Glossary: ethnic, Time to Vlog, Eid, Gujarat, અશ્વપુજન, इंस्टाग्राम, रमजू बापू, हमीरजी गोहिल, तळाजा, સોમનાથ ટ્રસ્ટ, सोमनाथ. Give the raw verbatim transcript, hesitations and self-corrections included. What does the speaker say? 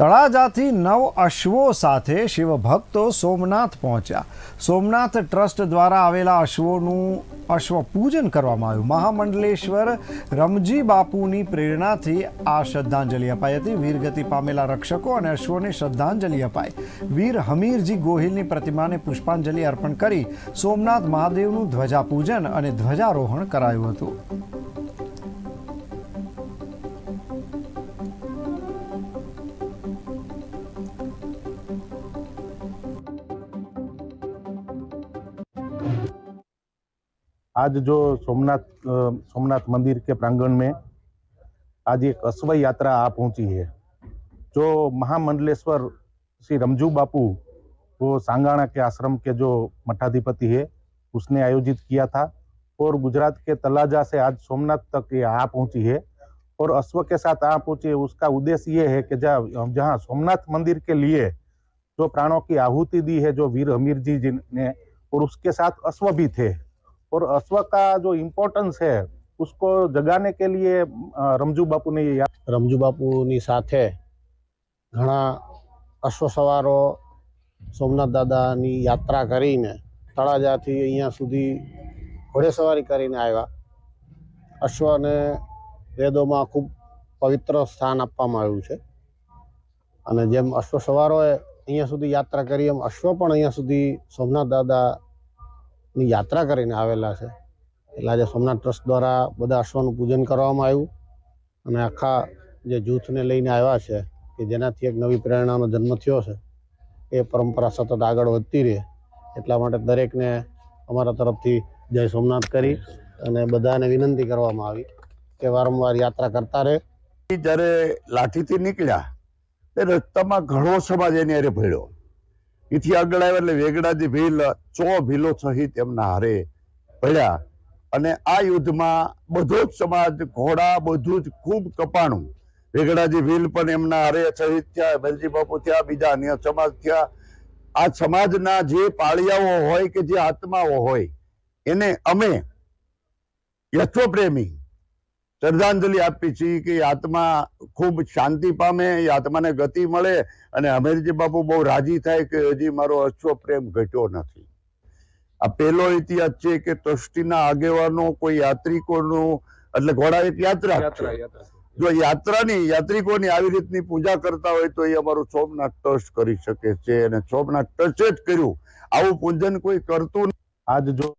तळाजाथी नव अश्वों साथे शिवभक्तो सोमनाथ पहुंच्या। सोमनाथ ट्रस्ट द्वारा आवेला अश्वोनुं अश्व पूजन करवामां आव्युं। महामंडलेश्वर रमजी बापूनी प्रेरणाथी आ श्रद्धांजलि अपाई हती। वीरगति पामेला रक्षकों अने अश्वोने श्रद्धांजलि अपाई। वीर हमीरजी गोहिलनी प्रतिमाने पुष्पांजलि अर्पण करी सोमनाथ महादेवनुं ध्वजापूजन अने ध्वजारोहण करायुं हतुं। आज जो सोमनाथ सोमनाथ मंदिर के प्रांगण में आज एक अश्व यात्रा आ पहुंची है, जो महामंडलेश्वर श्री रमजू बापू वो सांगाणा के आश्रम के जो मठाधिपति है उसने आयोजित किया था और गुजरात के तलाजा से आज सोमनाथ तक ये आ पहुंची है और अश्व के साथ आ पहुंची है। उसका उद्देश्य ये है कि जहाँ जहाँ सोमनाथ मंदिर के लिए जो प्राणों की आहुति दी है जो वीर हमीर जी जिनने, और उसके साथ अश्व भी थे और अश्व का जो इम्पोर्टन्स है उसको जगाने के लिए रमजू बापू ने ये रमजू बापूनी साथे घणा अश्व सवारो सोमनाथ दादानी यात्रा करीने तळाजाथी अहींया सुधी घोड़े सवारी करीने आव्या। अश्वने वेदों में खूब पवित्र स्थान आपवामां आव्युं छे अने जेम अश्व सवारोए अहींया सुधी यात्रा करी एम अश्व पण अहींया सुधी सोमनाथ दादा यात्रा करीने आवेला छे। एटले आज सोमनाथ ट्रस्ट द्वारा बधा अश्वनुं पूजन करवामां आव्युं अने आखा जे जूथने लईने आव्या छे के जेनाथी एक नवी प्रेरणानो जन्म थयो छे। ए परंपरा सतत आगळ वधती रहे एटला माटे दरेकने अमारा तरफथी जय सोमनाथ करी अने बधाने विनंती करवामां आवी के वारंवार यात्रा करता रहे। त्यारे लाठीथी नीकळ्या ते रस्तामां घणो समाज एनी हारे भळ्यो। इथी आगळ आव्या એટલે વેગડાજી ભીલ चो ભીલો સહિત એમના હારે પડ્યા અને આ યુદ્ધમાં બધો જ સમાજ ઘોડા બધું જ ખૂબ કપાણું। વેગડાજી ભીલ પણ એમના હારે સહિત થયા, બેલજી બાપુ થયા, બીજા અન્ય સમાજ થયા। આ સમાજના જે પાળિયાઓ હોય કે જે આત્માઓ હોય એને અમે યથો પ્રેમી श्रद्धांजलि आपी छी कि आत्मा खूब शांति पामे, आत्मा ने गति मळे अने हमीरजी बापू बहुत राजी थाय कि हजी मारो अश्व प्रेम घट्यो नथी। आ पेलो इतिहास छे कि ट्रस्टीना आगेवानो कोई यात्रिकोनो एटले घोड़ा एक यात्रा यात्रा यात्रा जो यात्रानी यात्रिकोनी आवी रीतनी पूजा करता होय तो ए अमारो सोमनाथ ट्रस्ट करी शके छे अने सोमनाथ ट्रस्टे ज कर्युं। आवुं पूजन कोई करतुं। आज जो